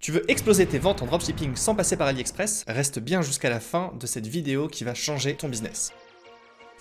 Tu veux exploser tes ventes en dropshipping sans passer par AliExpress? Reste bien jusqu'à la fin de cette vidéo qui va changer ton business.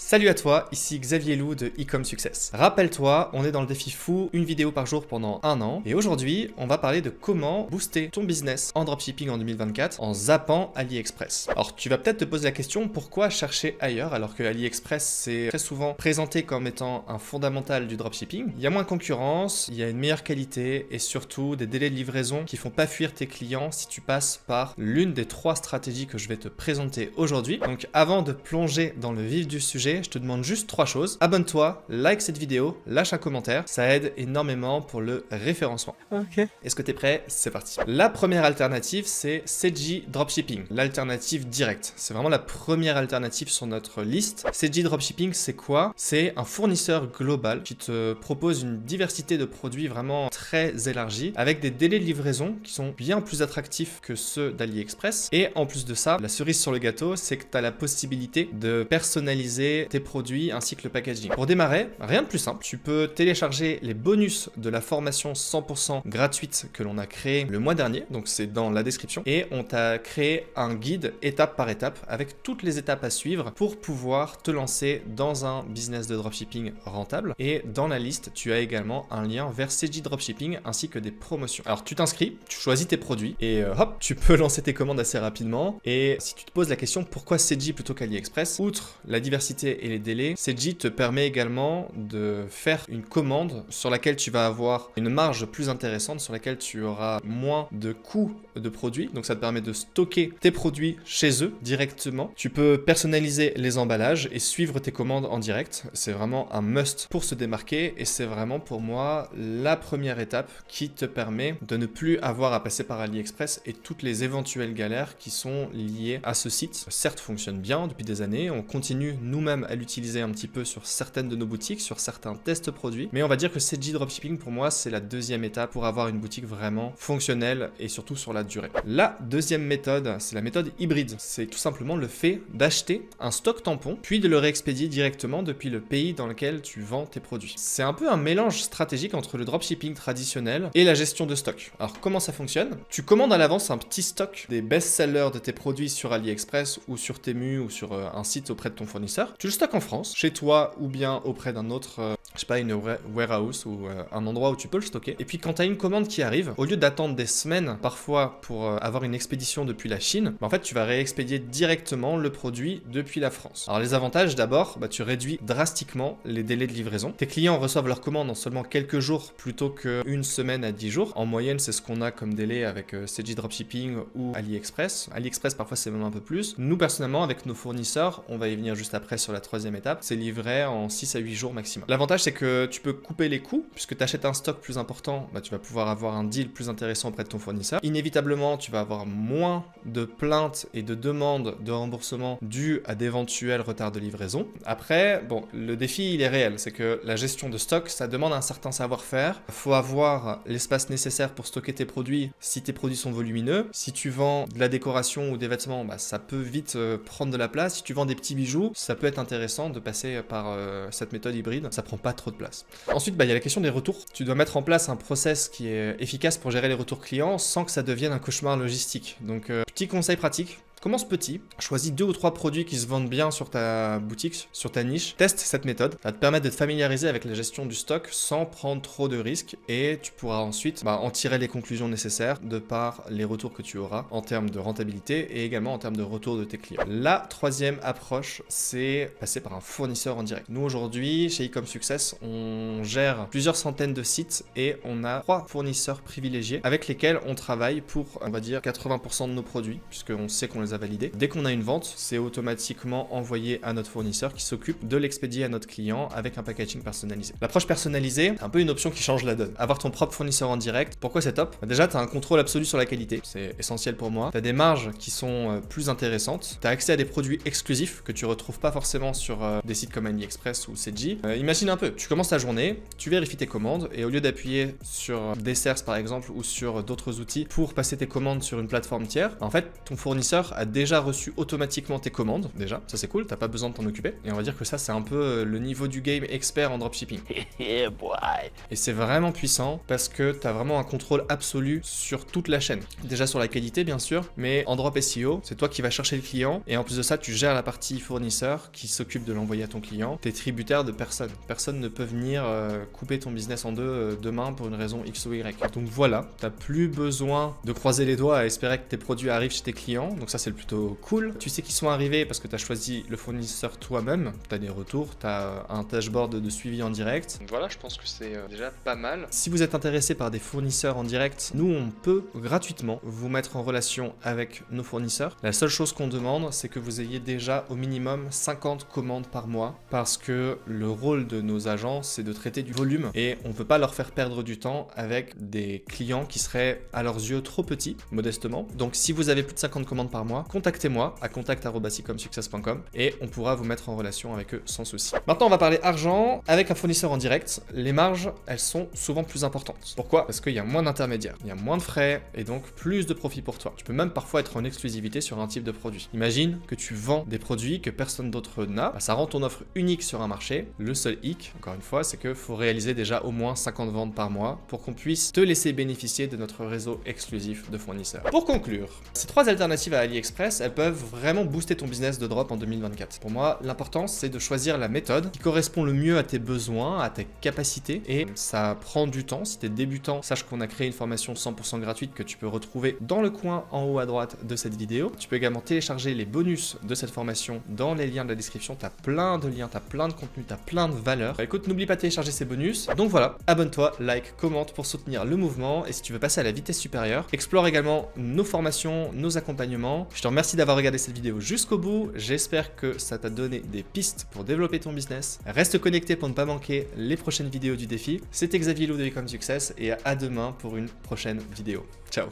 Salut à toi, ici Xavier Lou de eCom Success. Rappelle-toi, on est dans le défi fou, une vidéo par jour pendant un an. Et aujourd'hui, on va parler de comment booster ton business en dropshipping en 2024 en zappant AliExpress. Alors, tu vas peut-être te poser la question, pourquoi chercher ailleurs alors que AliExpress c'est très souvent présenté comme étant un fondamental du dropshipping? Il y a moins de concurrence, il y a une meilleure qualité et surtout des délais de livraison qui font pas fuir tes clients si tu passes par l'une des trois stratégies que je vais te présenter aujourd'hui. Donc, avant de plonger dans le vif du sujet, je te demande juste trois choses. Abonne-toi, like cette vidéo, lâche un commentaire. Ça aide énormément pour le référencement. Ok. Est-ce que tu es prêt? C'est parti. La première alternative, c'est CJ Dropshipping. L'alternative directe. C'est vraiment la première alternative sur notre liste. CJ Dropshipping, c'est quoi? C'est un fournisseur global qui te propose une diversité de produits vraiment très élargie avec des délais de livraison qui sont bien plus attractifs que ceux d'AliExpress. Et en plus de ça, la cerise sur le gâteau, c'est que tu as la possibilité de personnaliser tes produits ainsi que le packaging. Pour démarrer, rien de plus simple, tu peux télécharger les bonus de la formation 100% gratuite que l'on a créée le mois dernier, donc c'est dans la description, et on t'a créé un guide étape par étape avec toutes les étapes à suivre pour pouvoir te lancer dans un business de dropshipping rentable. Et dans la liste, tu as également un lien vers CJ Dropshipping ainsi que des promotions. Alors tu t'inscris, tu choisis tes produits et hop, tu peux lancer tes commandes assez rapidement. Et si tu te poses la question pourquoi CJ plutôt qu'AliExpress, outre la diversité et les délais, CJ te permet également de faire une commande sur laquelle tu vas avoir une marge plus intéressante, sur laquelle tu auras moins de coûts de produits. Donc ça te permet de stocker tes produits chez eux directement. Tu peux personnaliser les emballages et suivre tes commandes en direct. C'est vraiment un must pour se démarquer et c'est vraiment pour moi la première étape qui te permet de ne plus avoir à passer par AliExpress et toutes les éventuelles galères qui sont liées à ce site. Certes, fonctionne bien depuis des années. On continue nous-mêmes à l'utiliser un petit peu sur certaines de nos boutiques, sur certains tests produits. Mais on va dire que CJ Dropshipping, pour moi, c'est la deuxième étape pour avoir une boutique vraiment fonctionnelle et surtout sur la durée. La deuxième méthode, c'est la méthode hybride. C'est tout simplement le fait d'acheter un stock tampon, puis de le réexpédier directement depuis le pays dans lequel tu vends tes produits. C'est un peu un mélange stratégique entre le dropshipping traditionnel et la gestion de stock. Alors, comment ça fonctionne? Tu commandes à l'avance un petit stock des best-sellers de tes produits sur AliExpress ou sur Temu ou sur un site auprès de ton fournisseur. Tu le stockes en France, chez toi ou bien auprès d'un autre, je sais pas, une warehouse ou un endroit où tu peux le stocker. Et puis quand tu as une commande qui arrive, au lieu d'attendre des semaines parfois pour avoir une expédition depuis la Chine, bah, en fait tu vas réexpédier directement le produit depuis la France. Alors les avantages d'abord, bah, tu réduis drastiquement les délais de livraison. Tes clients reçoivent leur commande en seulement quelques jours plutôt qu'une semaine à 10 jours. En moyenne, c'est ce qu'on a comme délai avec CJ Dropshipping ou AliExpress. AliExpress parfois c'est même un peu plus. Nous personnellement avec nos fournisseurs, on va y venir juste après sur la troisième étape, c'est livré en 6 à 8 jours maximum. L'avantage, c'est que tu peux couper les coûts, puisque tu achètes un stock plus important, bah, tu vas pouvoir avoir un deal plus intéressant auprès de ton fournisseur. Inévitablement, tu vas avoir moins de plaintes et de demandes de remboursement dues à d'éventuels retards de livraison. Après, bon, le défi, il est réel, c'est que la gestion de stock, ça demande un certain savoir-faire. Il faut avoir l'espace nécessaire pour stocker tes produits si tes produits sont volumineux. Si tu vends de la décoration ou des vêtements, bah, ça peut vite prendre de la place. Si tu vends des petits bijoux, ça peut être intéressant de passer par cette méthode hybride, ça prend pas trop de place. Ensuite, bah, y a la question des retours. Tu dois mettre en place un process qui est efficace pour gérer les retours clients sans que ça devienne un cauchemar logistique. Donc, petit conseil pratique. Commence petit, choisis 2 ou 3 produits qui se vendent bien sur ta boutique, sur ta niche. Teste cette méthode, ça va te permettre de te familiariser avec la gestion du stock sans prendre trop de risques et tu pourras ensuite bah, en tirer les conclusions nécessaires de par les retours que tu auras en termes de rentabilité et également en termes de retour de tes clients. La troisième approche, c'est passer par un fournisseur en direct. Nous aujourd'hui, chez eCom Success, on gère plusieurs centaines de sites et on a 3 fournisseurs privilégiés avec lesquels on travaille pour, on va dire, 80% de nos produits puisqu'on sait qu'on les a validés. Dès qu'on a une vente, c'est automatiquement envoyé à notre fournisseur qui s'occupe de l'expédier à notre client avec un packaging personnalisé. L'approche personnalisée, c'est un peu une option qui change la donne. Avoir ton propre fournisseur en direct, pourquoi c'est top? Déjà, tu as un contrôle absolu sur la qualité, c'est essentiel pour moi. Tu as des marges qui sont plus intéressantes. Tu as accès à des produits exclusifs que tu retrouves pas forcément sur des sites comme AliExpress ou CJ. Imagine un peu, tu commences ta journée, tu vérifies tes commandes et au lieu d'appuyer sur DSERS par exemple ou sur d'autres outils pour passer tes commandes sur une plateforme tiers, en fait, ton fournisseur a déjà reçu automatiquement tes commandes, déjà, ça c'est cool, t'as pas besoin de t'en occuper. Et on va dire que ça c'est un peu le niveau du game expert en dropshipping. Et c'est vraiment puissant parce que t'as vraiment un contrôle absolu sur toute la chaîne. Déjà sur la qualité bien sûr, mais en drop SEO, c'est toi qui vas chercher le client et en plus de ça tu gères la partie fournisseur qui s'occupe de l'envoyer à ton client. T'es tributaire de personne. Personne ne peut venir couper ton business en deux demain pour une raison X ou Y. Donc voilà, t'as plus besoin de croiser les doigts à espérer que tes produits arrivent chez tes clients. Donc ça c'est plutôt cool. Tu sais qu'ils sont arrivés parce que t'as choisi le fournisseur toi-même. T'as des retours, t'as un dashboard de suivi en direct. Donc voilà, je pense que c'est déjà pas mal. Si vous êtes intéressé par des fournisseurs en direct, nous on peut gratuitement vous mettre en relation avec nos fournisseurs. La seule chose qu'on demande, c'est que vous ayez déjà au minimum 50 commandes par mois parce que le rôle de nos agents, c'est de traiter du volume et on peut pas leur faire perdre du temps avec des clients qui seraient à leurs yeux trop petits, modestement. Donc si vous avez plus de 50 commandes par mois, contactez-moi à contact@ecomsuccess.com et on pourra vous mettre en relation avec eux sans souci. Maintenant, on va parler argent. Avec un fournisseur en direct, les marges, elles sont souvent plus importantes. Pourquoi? Parce qu'il y a moins d'intermédiaires, il y a moins de frais et donc plus de profit pour toi. Tu peux même parfois être en exclusivité sur un type de produit. Imagine que tu vends des produits que personne d'autre n'a, bah, ça rend ton offre unique sur un marché. Le seul hic, encore une fois, c'est qu'il faut réaliser déjà au moins 50 ventes par mois pour qu'on puisse te laisser bénéficier de notre réseau exclusif de fournisseurs. Pour conclure, ces trois alternatives à AliExpress, elles peuvent vraiment booster ton business de drop en 2024. Pour moi, l'important, c'est de choisir la méthode qui correspond le mieux à tes besoins, à tes capacités, et ça prend du temps. Si t'es débutant, sache qu'on a créé une formation 100% gratuite que tu peux retrouver dans le coin en haut à droite de cette vidéo. Tu peux également télécharger les bonus de cette formation dans les liens de la description. T'as plein de liens, t'as plein de contenu, t'as plein de valeurs. Bah, écoute, n'oublie pas de télécharger ces bonus. Donc voilà, abonne-toi, like, commente pour soutenir le mouvement, et si tu veux passer à la vitesse supérieure, explore également nos formations, nos accompagnements. Je te remercie d'avoir regardé cette vidéo jusqu'au bout. J'espère que ça t'a donné des pistes pour développer ton business. Reste connecté pour ne pas manquer les prochaines vidéos du défi. C'était Xavier Lou de eCom Success et à demain pour une prochaine vidéo. Ciao!